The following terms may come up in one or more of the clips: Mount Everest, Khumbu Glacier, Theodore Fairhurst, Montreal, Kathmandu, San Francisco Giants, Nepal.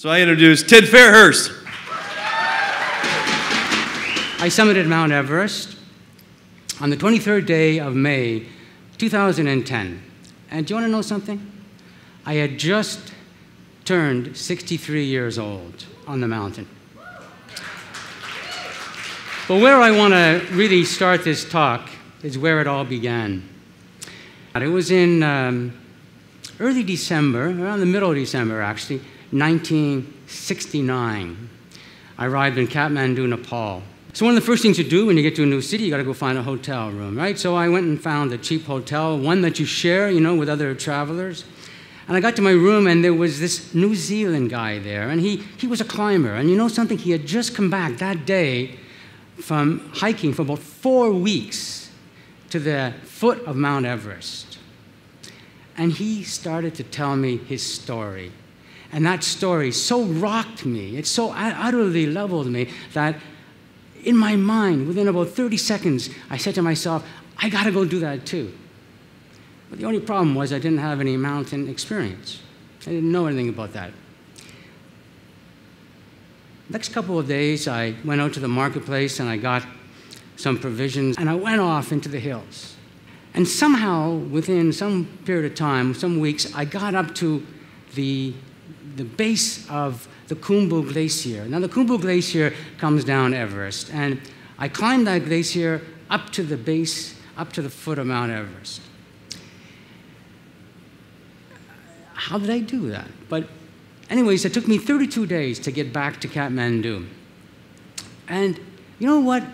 So I introduce Ted Fairhurst. I summited Mount Everest on the 23rd day of May, 2010. And do you want to know something? I had just turned 63 years old on the mountain. But where I want to really start this talk is where it all began. It was in early December, around the middle of December actually, 1969. I arrived in Kathmandu, Nepal. So one of the first things you do when you get to a new city, you got to go find a hotel room, right? So I went and found a cheap hotel, one that you share, you know, with other travelers. And I got to my room, and there was this New Zealand guy there, and he was a climber. And you know something? He had just come back that day from hiking for about 4 weeks to the foot of Mount Everest. And he started to tell me his story. And that story so rocked me, it so utterly leveled me, that in my mind, within about 30 seconds, I said to myself, I gotta go do that too. But the only problem was I didn't have any mountain experience. I didn't know anything about that. Next couple of days, I went out to the marketplace and I got some provisions and I went off into the hills. And somehow, within some period of time, some weeks, I got up to the base of the Khumbu Glacier. Now, the Khumbu Glacier comes down Everest, and I climbed that glacier up to the base, up to the foot of Mount Everest. How did I do that? But anyways, it took me 32 days to get back to Kathmandu. And you know what?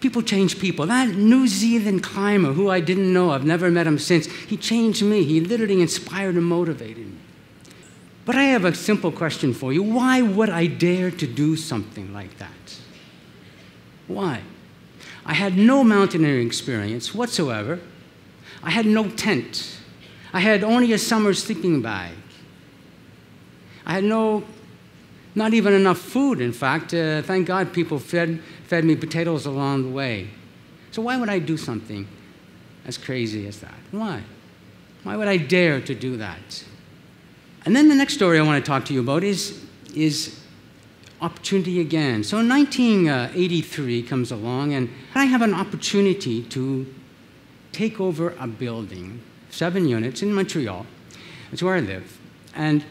People change people. That New Zealand climber who I didn't know, I've never met him since, he changed me. He literally inspired and motivated me. But I have a simple question for you. Why would I dare to do something like that? Why? I had no mountaineering experience whatsoever. I had no tent. I had only a summer sleeping bag. I had not even enough food, in fact. Thank God people fed me potatoes along the way. So why would I do something as crazy as that? Why? Why would I dare to do that? And then the next story I want to talk to you about is opportunity again. So 1983 comes along, and I have an opportunity to take over a building, 7 units in Montreal. That's where I live. And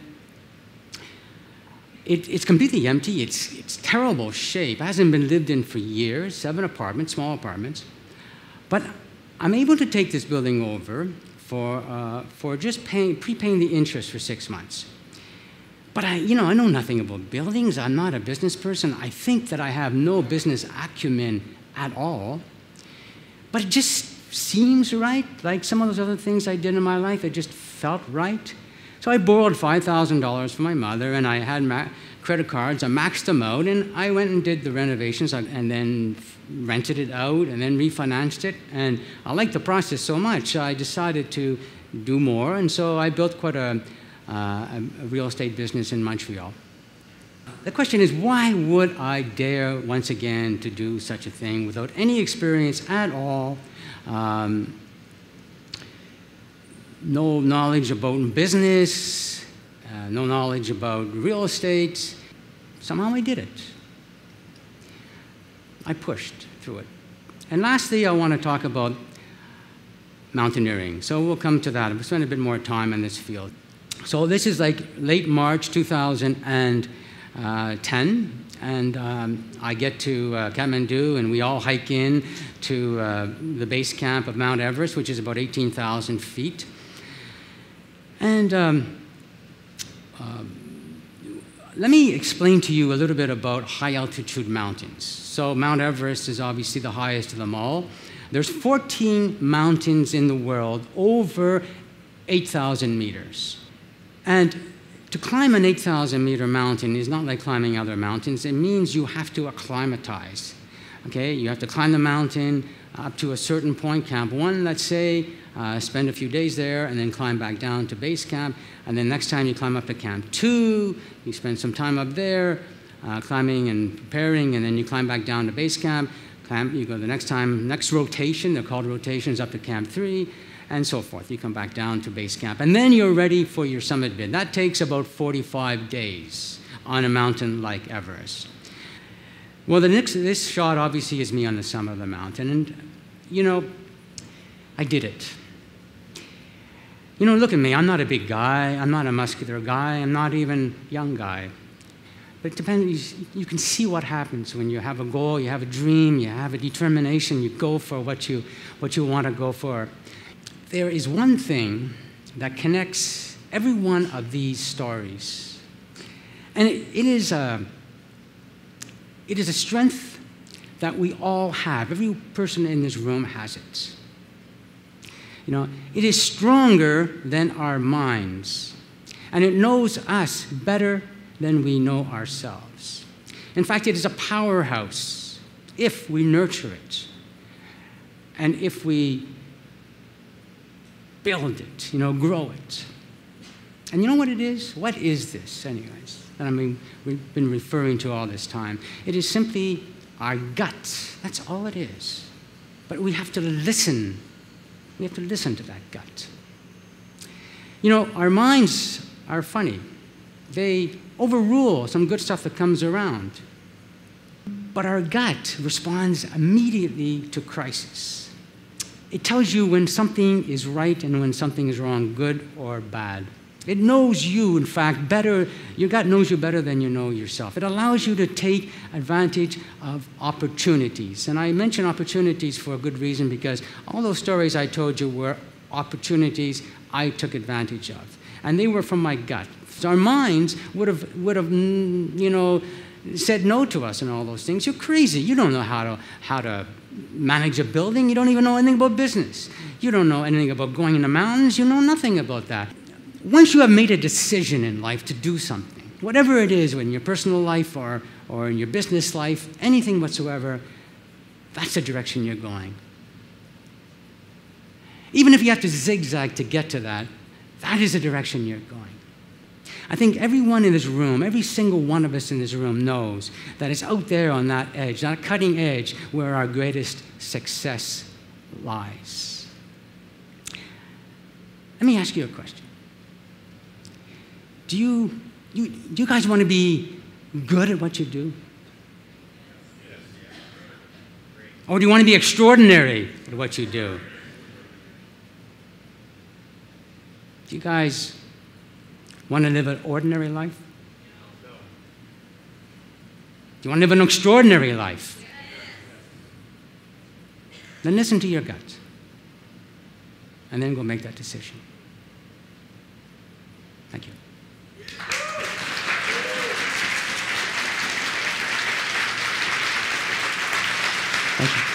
it's completely empty. It's terrible shape. It hasn't been lived in for years, 7 apartments, small apartments. But I'm able to take this building over for just prepaying the interest for 6 months. But I know nothing about buildings. I'm not a business person. I think that I have no business acumen at all. But it just seems right. Like some of those other things I did in my life, it just felt right. So I borrowed $5,000 from my mother, and I had credit cards. I maxed them out, and I went and did the renovations, and then rented it out, and then refinanced it. And I liked the process so much, I decided to do more. And so I built quite a real estate business in Montreal. The question is, why would I dare once again to do such a thing without any experience at all? No knowledge about business, no knowledge about real estate. Somehow I did it. I pushed through it. And lastly, I want to talk about mountaineering. So we'll come to that. We'll spend a bit more time in this field. So this is like late March 2010, and I get to Kathmandu, and we all hike in to the base camp of Mount Everest, which is about 18,000 feet. And let me explain to you a little bit about high-altitude mountains. So Mount Everest is obviously the highest of them all. There's 14 mountains in the world over 8,000 meters. And to climb an 8,000-meter mountain is not like climbing other mountains. It means you have to acclimatize. Okay? You have to climb the mountain up to a certain point, camp one, let's say, spend a few days there, and then climb back down to base camp. And then next time you climb up to camp 2, you spend some time up there, climbing and preparing, and then you climb back down to base camp. You go the next time, next rotation, they're called rotations, up to camp 3, and so forth. You come back down to base camp. And then you're ready for your summit bid. That takes about 45 days. on a mountain like Everest. Well, this shot obviously is me on the summit of the mountain, and you know, I did it. You know, look at me, I'm not a big guy, I'm not a muscular guy, I'm not even a young guy. But it depends, you can see what happens when you have a goal, you have a dream, you have a determination, you go for what you want to go for. There is one thing that connects every one of these stories. And it is a strength that we all have. Every person in this room has it. You know, it is stronger than our minds, and it knows us better than we know ourselves. In fact, it is a powerhouse if we nurture it and if we build it, you know, grow it. And you know what it is? What is this, anyways, that we've been referring to all this time? It is simply our gut. That's all it is. But we have to listen. We have to listen to that gut. You know, our minds are funny. They overrule some good stuff that comes around. But our gut responds immediately to crisis. It tells you when something is right and when something is wrong, good or bad. It knows you, in fact, better. Your gut knows you better than you know yourself. It allows you to take advantage of opportunities. And I mention opportunities for a good reason, because all those stories I told you were opportunities I took advantage of. And they were from my gut. So our minds would have, you know, said no to us and all those things. You're crazy. You don't know how to manage a building. You don't even know anything about business. You don't know anything about going in the mountains. You know nothing about that. Once you have made a decision in life to do something, whatever it is, in your personal life or in your business life, anything whatsoever, that's the direction you're going. Even if you have to zigzag to get to that, that is the direction you're going. I think everyone in this room, every single one of us in this room knows that it's out there on that edge, that cutting edge, where our greatest success lies. Let me ask you a question. Do you guys want to be good at what you do? Or do you want to be extraordinary at what you do? Do you guys want to live an ordinary life? Do you want to live an extraordinary life? Then listen to your gut. And then go make that decision. Thank you. Thank you.